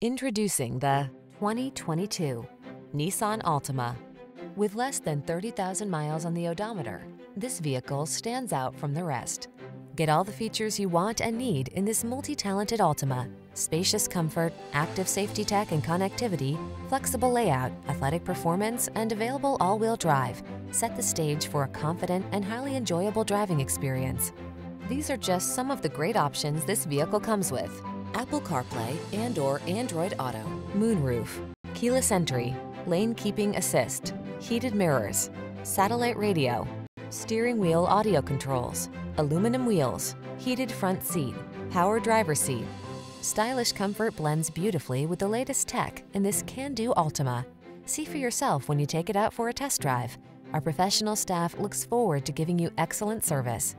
Introducing the 2022 Nissan Altima. With less than 30,000 miles on the odometer, this vehicle stands out from the rest. Get all the features you want and need in this multi-talented Altima. Spacious comfort, active safety tech and connectivity, flexible layout, athletic performance, and available all-wheel drive set the stage for a confident and highly enjoyable driving experience. These are just some of the great options this vehicle comes with: Apple CarPlay and/or Android Auto, moonroof, keyless entry, lane keeping assist, heated mirrors, satellite radio, steering wheel audio controls, aluminum wheels, heated front seat, power driver's seat. Stylish comfort blends beautifully with the latest tech in this can-do Altima. See for yourself when you take it out for a test drive. Our professional staff looks forward to giving you excellent service.